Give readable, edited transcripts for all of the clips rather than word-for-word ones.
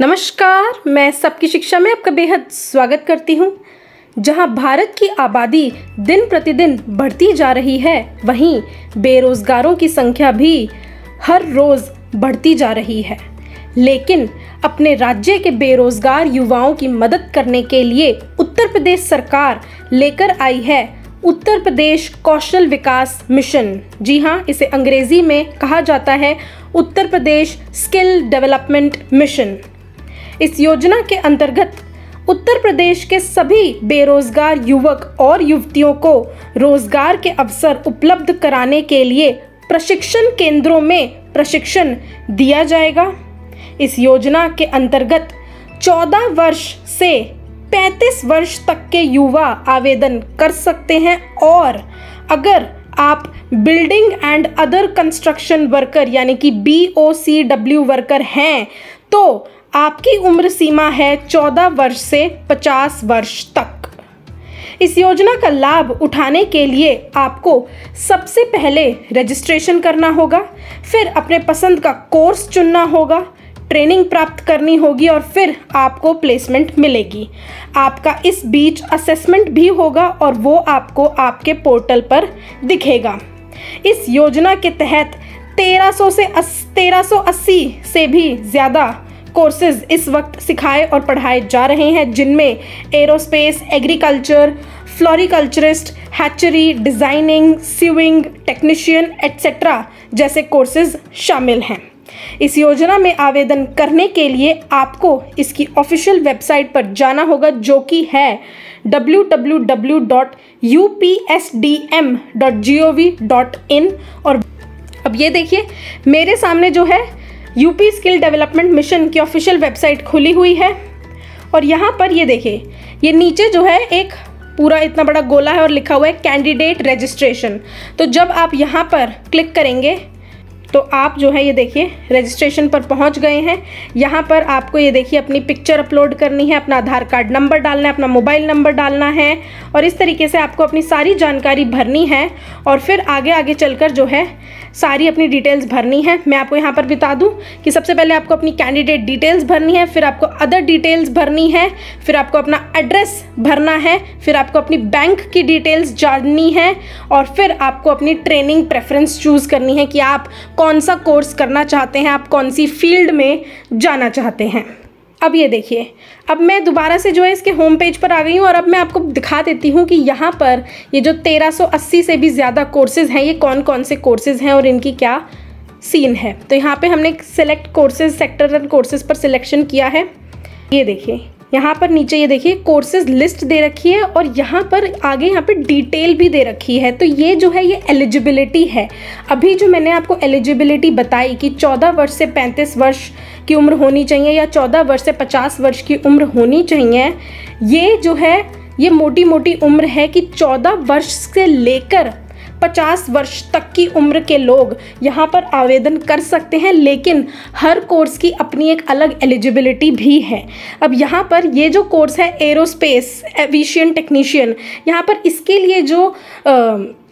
नमस्कार, मैं सबकी शिक्षा में आपका बेहद स्वागत करती हूँ। जहाँ भारत की आबादी दिन प्रतिदिन बढ़ती जा रही है, वहीं बेरोजगारों की संख्या भी हर रोज़ बढ़ती जा रही है। लेकिन अपने राज्य के बेरोजगार युवाओं की मदद करने के लिए उत्तर प्रदेश सरकार लेकर आई है उत्तर प्रदेश कौशल विकास मिशन। जी हाँ, इसे अंग्रेजी में कहा जाता है Uttar Pradesh skill development mission. इस योजना के अंतर्गत उत्तर प्रदेश के सभी बेरोजगार युवक और युवतियों को रोजगार के अवसर उपलब्ध कराने के लिए प्रशिक्षण केंद्रों में प्रशिक्षण दिया जाएगा। इस योजना के अंतर्गत 14 वर्ष से 35 वर्ष तक के युवा आवेदन कर सकते हैं, और अगर आप building and other construction worker यानी कि BOCW वर्कर हैं तो आपकी उम्र सीमा है 14 वर्ष से 50 वर्ष तक। इस योजना का लाभ उठाने के लिए आपको सबसे पहले रजिस्ट्रेशन करना होगा, फिर अपने पसंद का कोर्स चुनना होगा, ट्रेनिंग प्राप्त करनी होगी और फिर आपको प्लेसमेंट मिलेगी। आपका इस बीच असेसमेंट भी होगा और वो आपको आपके पोर्टल पर दिखेगा। इस योजना के तहत 1380 से भी ज़्यादा कोर्सेज इस वक्त सिखाए और पढ़ाए जा रहे हैं, जिनमें aerospace, agriculture, floriculturist, hatchery, designing, sewing, technician etcetera जैसे कोर्सेज शामिल हैं। इस योजना में आवेदन करने के लिए आपको इसकी ऑफिशियल वेबसाइट पर जाना होगा, जो कि है www.upsdm.gov.in। और अब ये देखिए, मेरे सामने जो है यूपी स्किल डेवलपमेंट मिशन की ऑफिशियल वेबसाइट खुली हुई है। और यहाँ पर ये देखिए, ये नीचे जो है एक पूरा इतना बड़ा गोला है और लिखा हुआ है कैंडिडेट रजिस्ट्रेशन। तो जब आप यहाँ पर क्लिक करेंगे तो आप जो है ये देखिए रजिस्ट्रेशन पर पहुंच गए हैं। यहाँ पर आपको ये देखिए अपनी पिक्चर अपलोड करनी है, अपना आधार कार्ड नंबर डालना है, अपना मोबाइल नंबर डालना है, और इस तरीके से आपको अपनी सारी जानकारी भरनी है और फिर आगे चलकर जो है सारी अपनी डिटेल्स भरनी है। मैं आपको यहाँ पर बता दूँ कि सबसे पहले आपको अपनी कैंडिडेट डिटेल्स भरनी है, फिर आपको अदर डिटेल्स भरनी है, फिर आपको अपना एड्रेस भरना है, फिर आपको अपनी बैंक की डिटेल्स जाननी है, और फिर आपको अपनी ट्रेनिंग प्रेफरेंस चूज़ करनी है कि आप कौन सा कोर्स करना चाहते हैं, आप कौन सी फील्ड में जाना चाहते हैं। अब ये देखिए, अब मैं दोबारा से जो है इसके होम पेज पर आ गई हूँ और अब मैं आपको दिखा देती हूँ कि यहाँ पर ये जो 1380 से भी ज़्यादा कोर्सेज़ हैं, ये कौन कौन से कोर्सेज़ हैं और इनकी क्या सीन है। तो यहाँ पे हमने select courses, sector and courses पर सिलेक्शन किया है। ये देखिए यहाँ पर नीचे ये देखिए कोर्सेज लिस्ट दे रखी है और यहाँ पर आगे यहाँ पर डिटेल भी दे रखी है। तो ये जो है ये एलिजिबिलिटी है। अभी जो मैंने आपको एलिजिबिलिटी बताई कि 14 वर्ष से 35 वर्ष की उम्र होनी चाहिए या 14 वर्ष से 50 वर्ष की उम्र होनी चाहिए, ये जो है ये मोटी मोटी उम्र है कि 14 वर्ष से लेकर 50 वर्ष तक की उम्र के लोग यहाँ पर आवेदन कर सकते हैं। लेकिन हर कोर्स की अपनी एक अलग एलिजिबिलिटी भी है। अब यहाँ पर ये जो कोर्स है एरोस्पेस, एविएशन, टेक्नीशियन, यहाँ पर इसके लिए जो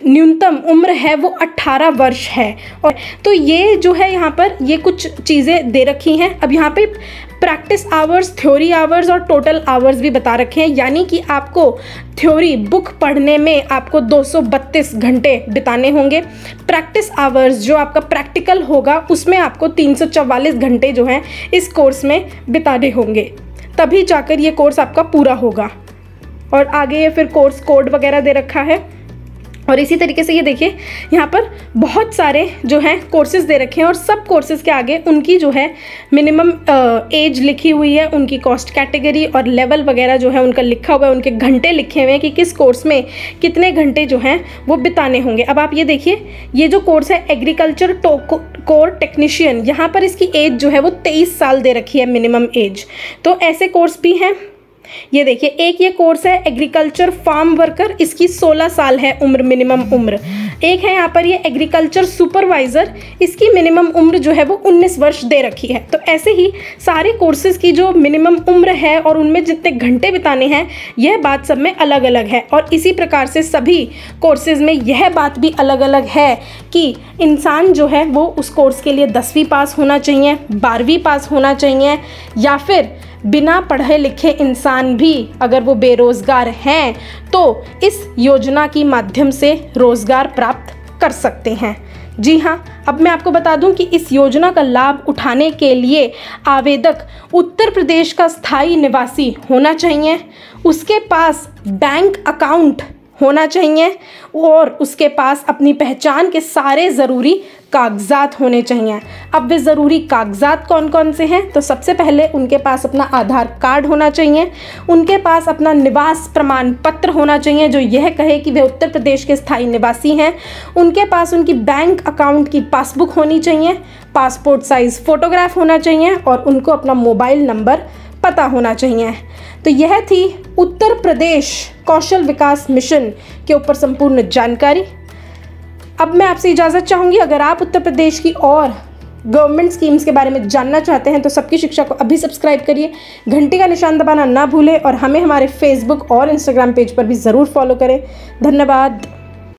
न्यूनतम उम्र है वो 18 वर्ष है। और तो ये जो है यहाँ पर ये कुछ चीज़ें दे रखी हैं। अब यहाँ पे प्रैक्टिस आवर्स, थ्योरी आवर्स और टोटल आवर्स भी बता रखे हैं, यानी कि आपको थ्योरी बुक पढ़ने में आपको 232 घंटे बिताने होंगे। प्रैक्टिस आवर्स जो आपका प्रैक्टिकल होगा उसमें आपको 344 घंटे जो हैं इस कोर्स में बिताने होंगे, तभी जाकर ये कोर्स आपका पूरा होगा। और आगे ये फिर कोर्स कोड वगैरह दे रखा है। और इसी तरीके से ये देखिए यहाँ पर बहुत सारे जो हैं कोर्सेज दे रखे हैं और सब कोर्सेज़ के आगे उनकी जो है मिनिमम एज लिखी हुई है, उनकी कॉस्ट कैटेगरी और लेवल वगैरह जो है उनका लिखा हुआ है, उनके घंटे लिखे हुए हैं कि किस कोर्स में कितने घंटे जो हैं वो बिताने होंगे। अब आप ये देखिए ये जो कोर्स है एग्रीकल्चर कोर टेक्नीशियन, यहाँ पर इसकी एज जो है वो 23 साल दे रखी है मिनिमम एज। तो ऐसे कोर्स भी हैं। ये देखिए एक ये कोर्स है एग्रीकल्चर फार्म वर्कर, इसकी 16 साल है उम्र, मिनिमम उम्र। एक है यहाँ पर ये एग्रीकल्चर सुपरवाइज़र, इसकी मिनिमम उम्र जो है वो 19 वर्ष दे रखी है। तो ऐसे ही सारे कोर्सेज़ की जो मिनिमम उम्र है और उनमें जितने घंटे बिताने हैं यह बात सब में अलग अलग है। और इसी प्रकार से सभी कोर्सेज़ में यह बात भी अलग अलग है कि इंसान जो है वो उस कोर्स के लिए 10वीं पास होना चाहिए, 12वीं पास होना चाहिए, या फिर बिना पढ़े लिखे इंसान भी अगर वो बेरोज़गार हैं तो इस योजना के माध्यम से रोज़गार प्राप्त कर सकते हैं। जी हाँ, अब मैं आपको बता दूं कि इस योजना का लाभ उठाने के लिए आवेदक उत्तर प्रदेश का स्थायी निवासी होना चाहिए, उसके पास बैंक अकाउंट होना चाहिए और उसके पास अपनी पहचान के सारे ज़रूरी कागजात होने चाहिए। अब वे ज़रूरी कागजात कौन कौन से हैं, तो सबसे पहले उनके पास अपना आधार कार्ड होना चाहिए, उनके पास अपना निवास प्रमाण पत्र होना चाहिए जो यह कहे कि वे उत्तर प्रदेश के स्थायी निवासी हैं, उनके पास उनकी बैंक अकाउंट की पासबुक होनी चाहिए, पासपोर्ट साइज़ फ़ोटोग्राफ होना चाहिए और उनको अपना मोबाइल नंबर पता होना चाहिए। तो यह थी उत्तर प्रदेश कौशल विकास मिशन के ऊपर संपूर्ण जानकारी। अब मैं आपसे इजाज़त चाहूँगी। अगर आप उत्तर प्रदेश की और गवर्नमेंट स्कीम्स के बारे में जानना चाहते हैं तो सबकी शिक्षा को अभी सब्सक्राइब करिए, घंटी का निशान दबाना ना भूलें और हमें हमारे फेसबुक और इंस्टाग्राम पेज पर भी ज़रूर फॉलो करें। धन्यवाद।